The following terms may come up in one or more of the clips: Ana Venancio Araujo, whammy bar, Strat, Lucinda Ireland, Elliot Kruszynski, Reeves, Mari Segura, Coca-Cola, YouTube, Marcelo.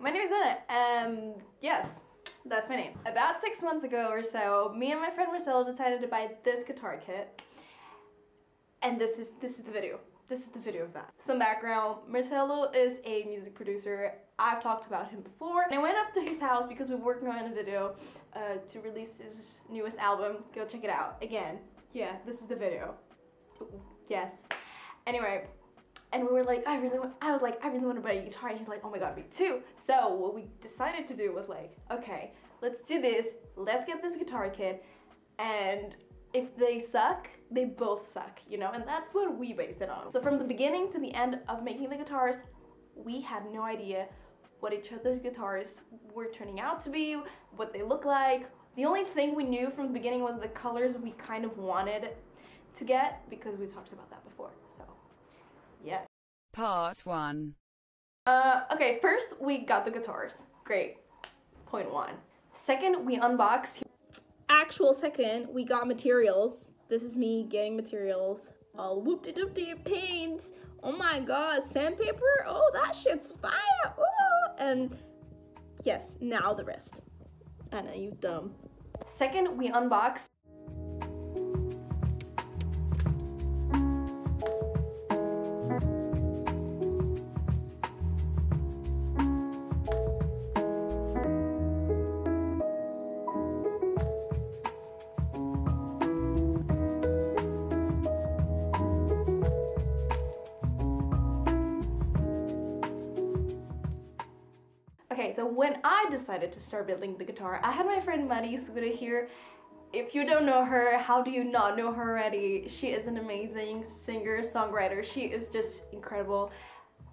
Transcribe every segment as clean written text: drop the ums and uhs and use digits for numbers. my name is Anna, yes, that's my name. About 6 months ago or so, me and my friend Marcelo decided to buy this guitar kit, and this is the video. This is the video of that. Some background, Marcelo is a music producer. I've talked about him before. And I went up to his house because we were working on a video to release his newest album. Go check it out. Again, yeah, this is the video. Yes. Anyway, and we were like, I really want to buy a guitar. And he's like, oh my God, me too. So what we decided to do was like, okay, let's do this. Let's get this guitar kit, and if they suck, they both suck, you know? And that's what we based it on. So from the beginning to the end of making the guitars, we had no idea what each other's guitars were turning out to be, what they look like. The only thing we knew from the beginning was the colors we kind of wanted to get, because we talked about that before, so yeah. Part one. Okay, first we got the guitars. Great, point one. Second, we unboxed. Actual second, we got materials. This is me getting materials. All whoop-de-doop-de paints. Oh my God, sandpaper. Oh, that shit's fire. Ooh. And yes, now the rest. Anna, you dumb. Second, we unboxed. Okay, so when I decided to start building the guitar, I had my friend Mari Segura here. If you don't know her, how do you not know her already? She is an amazing singer, songwriter. She is just incredible.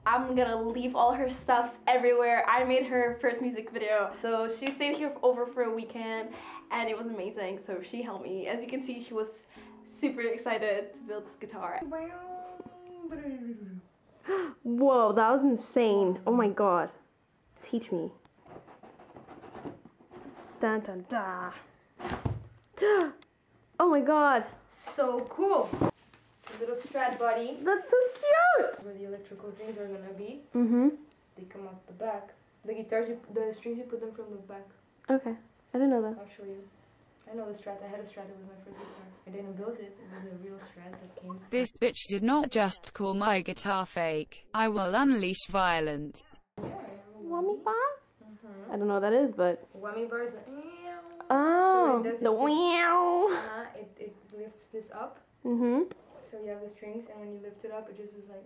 I'm gonna leave all her stuff everywhere. I made her first music video. So she stayed here for a weekend, and it was amazing, so she helped me. As you can see, she was super excited to build this guitar. Whoa, that was insane. Oh my God. Teach me. Dun dun da. Oh my God. So cool. A little Strat buddy. That's so cute. Where the electrical things are gonna be. Mm-hmm. They come out the back. The guitars, the strings, you put them from the back. Okay, I didn't know that. I'll show you. I know the Strat. I had a Strat. It was my first guitar. I didn't build it. It was a real Strat that came. This bitch did not just call my guitar fake. I will unleash violence. Whammy bar? Mm-hmm. I don't know what that is, but whammy bar is like, oh, so the wow. It lifts this up. Mm-hmm. So you have the strings, and when you lift it up, it just is like.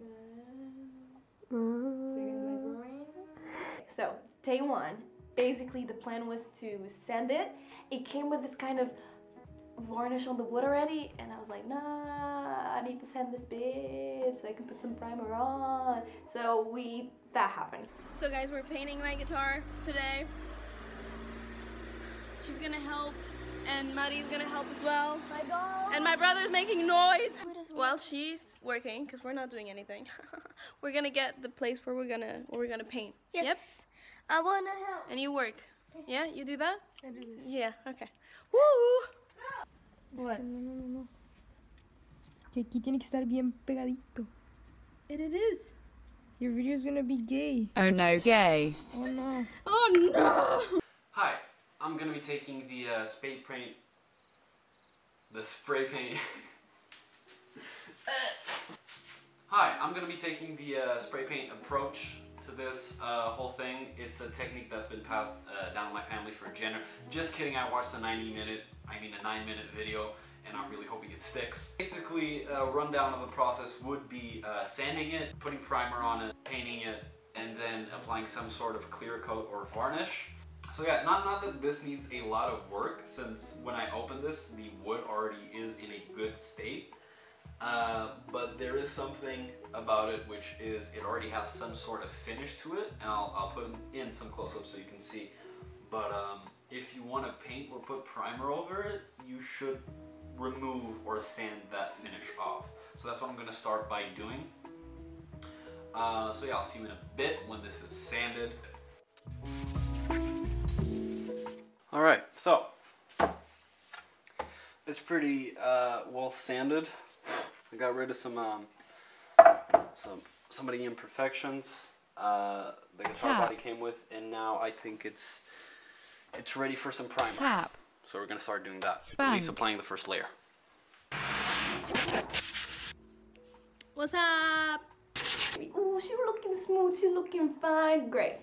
So, like so day one, basically the plan was to sand it. It came with this kind of varnish on the wood already, and I was like, nah, I need to sand this bitch so I can put some primer on. So that happened. So guys, we're painting my guitar today. She's gonna help, and Mari's gonna help as well. My God. And my brother's making noise. Well, she's working because we're not doing anything. We're gonna get the place where we're gonna paint. Yes. Yep. I wanna help. And you work. Yeah, you do that. I do this. Yeah. Okay. Woo. What? No. Que aquí tiene que estar bien pegadito. It is. Your video's gonna be gay. Oh no, gay. Oh no. Oh no! Hi, I'm gonna be taking the spray paint. Hi, I'm gonna be taking the spray paint approach to this whole thing. It's a technique that's been passed down my family for gender. Just kidding, I watched a 9-minute video, and I'm really hoping it sticks. Basically, a rundown of the process would be sanding it, putting primer on it, painting it, and then applying some sort of clear coat or varnish. So yeah, not that this needs a lot of work, since when I opened this, the wood already is in a good state. But there is something about it, which is it already has some sort of finish to it, and I'll put in some close-ups so you can see. But if you want to paint or put primer over it, you should remove or sand that finish off. So that's what I'm going to start by doing. So yeah, I'll see you in a bit when this is sanded. Alright, so it's pretty well sanded. I got rid of some imperfections. the guitar body came with, and now I think it's ready for some primer. Tap. So we're gonna start doing that. Spank. At least applying the first layer. What's up? Oh, she's looking smooth, she's looking fine, great.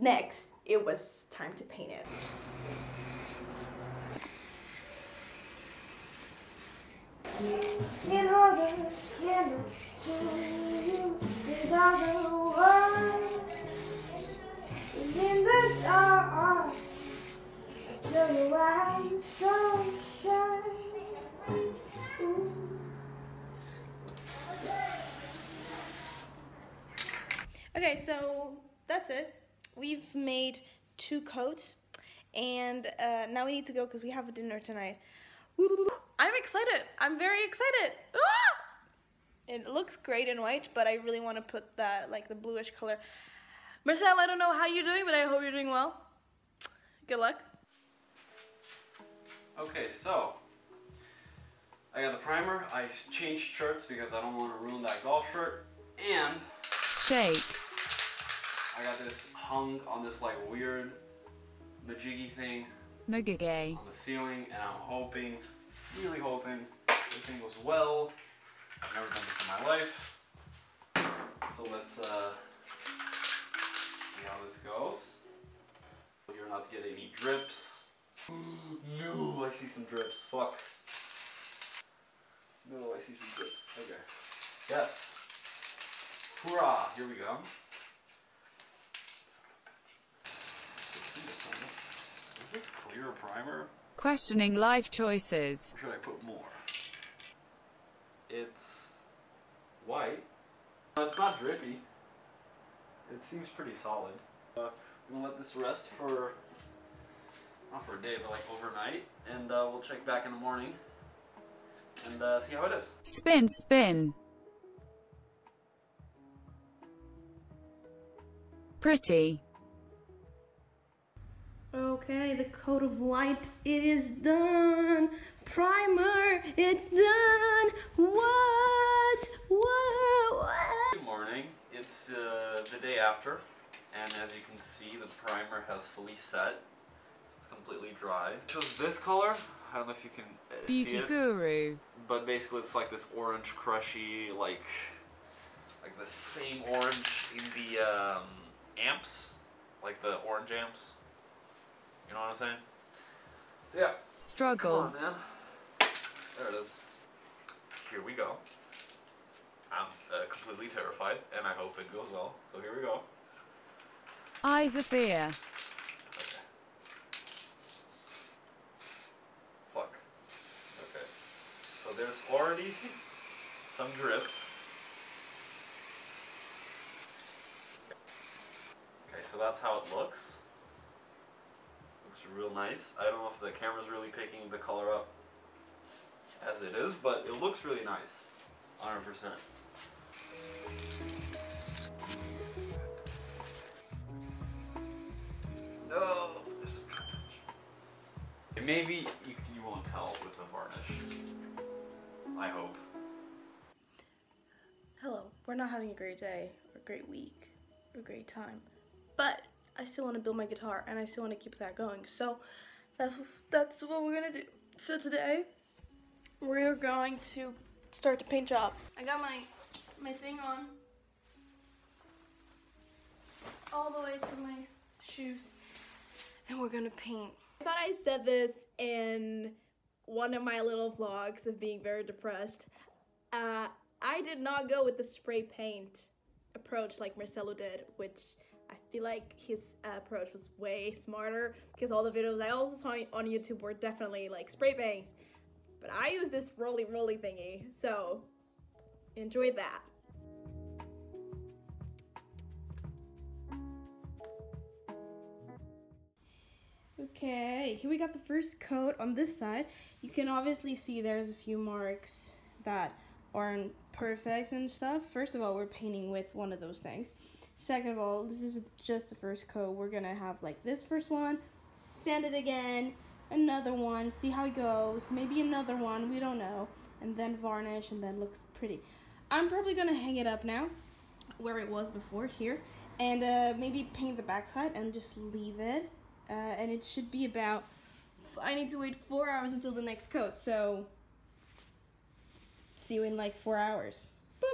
Next, it was time to paint it. Okay, so that's it. We've made 2 coats, and now we need to go because we have a dinner tonight. I'm excited. I'm very excited. Ah! It looks great in white, but I really want to put that, like, the bluish color. Marcelo, I don't know how you're doing, but I hope you're doing well. Good luck. Okay, so I got the primer. I changed shirts because I don't want to ruin that golf shirt. And shake. I got this hung on this like weird majiggy thing on the ceiling, and I'm hoping, really hoping, everything goes well. I've never done this in my life, so let's see how this goes. You're not getting any drips. No, I see some drips. Fuck. No, I see some drips. Okay. Yes. Hoorah! Here we go. Is this clear primer? Questioning life choices. Should I put more? It's white. No, it's not drippy. It seems pretty solid. We'll let this rest for, not for a day, but like overnight. And we'll check back in the morning and see how it is. Spin, spin. Pretty. Okay, the coat of white, it is done. Primer, it's done. What? What? Good morning. It's the day after, and as you can see, the primer has fully set. It's completely dry. I chose this color. I don't know if you can see it. Beauty guru. But basically, it's like this orange crushy, like the same orange in the amps, like the orange amps. You know what I'm saying? So yeah. Struggle. Come on, man. There it is. Here we go. I'm completely terrified, and I hope it goes well. So here we go. Eyes of fear. Okay. Fuck. Okay. So there's already some drips. Okay, so that's how it looks. It's real nice. I don't know if the camera's really picking the color up as it is, but it looks really nice. 100%. No, there's a varnish. Maybe you won't tell with the varnish. I hope. Hello. We're not having a great day, or a great week, or a great time, but I still want to build my guitar, and I still want to keep that going. So that's what we're going to do. So today, we're going to start the paint job. I got my thing on all the way to my shoes, and we're going to paint. I thought I said this in one of my little vlogs of being very depressed. I did not go with the spray paint approach like Marcelo did, which I feel like his approach was way smarter, because all the videos I also saw on YouTube were definitely like spray paint, but I used this roly thingy, so enjoy that. Okay, here we got the first coat on this side. You can obviously see there's a few marks that aren't perfect and stuff. First of all, we're painting with one of those things. Second of all, this is just the first coat. We're gonna have like this first one, sand it again, another one, see how it goes, maybe another one, we don't know, and then varnish, and then looks pretty. I'm probably gonna hang it up now where it was before here, and maybe paint the backside and just leave it, and it should be about, I need to wait 4 hours until the next coat, so see you in like 4 hours. Boop.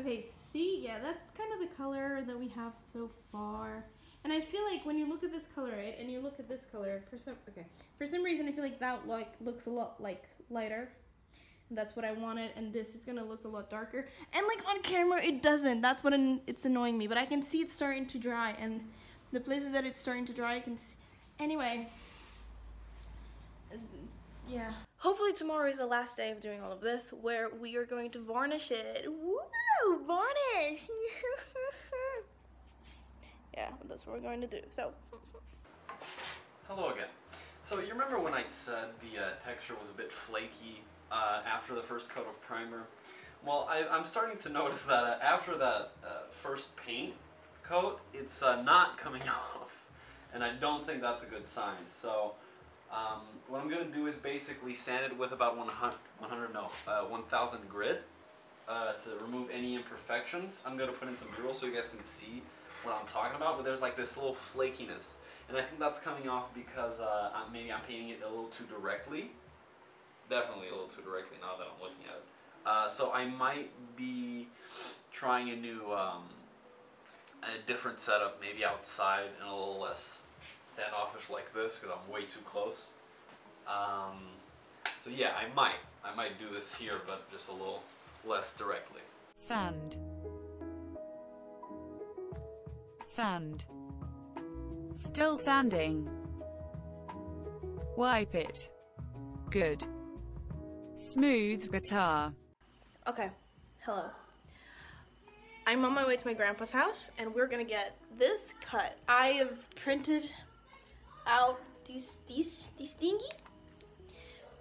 Okay, see, yeah, that's kind of the color that we have so far. And I feel like when you look at this color, right, and you look at this color, for some reason I feel like that looks a lot like lighter. That's what I wanted, and this is gonna look a lot darker. And like on camera, it doesn't. That's what it's annoying me. But I can see it's starting to dry, and the places that it's starting to dry, I can see. Anyway, yeah. Hopefully tomorrow is the last day of doing all of this, where we are going to varnish it. Woo! Varnish! Yeah, that's what we're going to do. So. Hello again. So you remember when I said the texture was a bit flaky? After the first coat of primer. Well, I'm starting to notice that after that first paint coat, it's not coming off, and I don't think that's a good sign. So what I'm going to do is basically sand it with about 1,000 grit to remove any imperfections. I'm going to put in some B-roll so you guys can see what I'm talking about, but there's like this little flakiness, and I think that's coming off because maybe I'm painting it a little too directly. Definitely a little too directly now that I'm looking at it. So I might be trying a different setup, maybe outside and a little less standoffish like this because I'm way too close. So yeah, I might do this here, but just a little less directly. Sand. Sand. Still sanding. Wipe it. Good. Smooth guitar. Okay, hello. I'm on my way to my grandpa's house, and we're gonna get this cut. I have printed out these thingy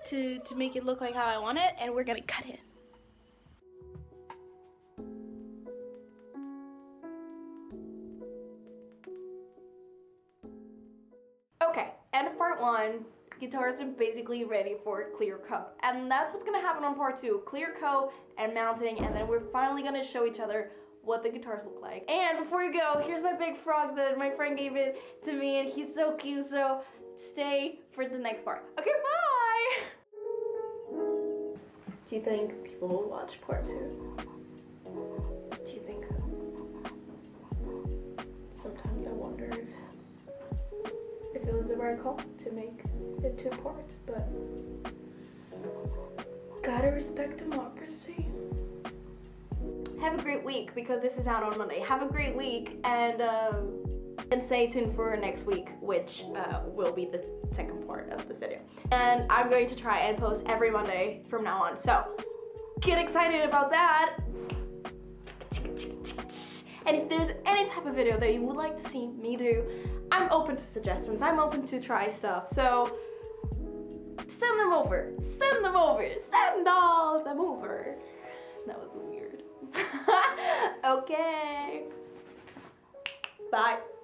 to make it look like how I want it, and we're gonna cut it. Okay, end of part one. Guitars are basically ready for clear coat, and that's what's gonna happen on part two, clear coat and mounting, and then we're finally gonna show each other what the guitars look like. And before you go, here's my big frog that my friend gave it to me, and he's so cute, so stay for the next part. Okay, bye! Do you think people will watch part two? Do you think so? Sometimes I wonder if it was the right call to make it 2 parts, but gotta respect democracy. Have a great week, because this is out on Monday. Have a great week, and stay tuned for next week, which will be the second part of this video. And I'm going to try and post every Monday from now on, so get excited about that. And if there's any type of video that you would like to see me do, I'm open to suggestions, I'm open to try stuff, so send them over, send them over, send all them over. That was weird. Okay, bye.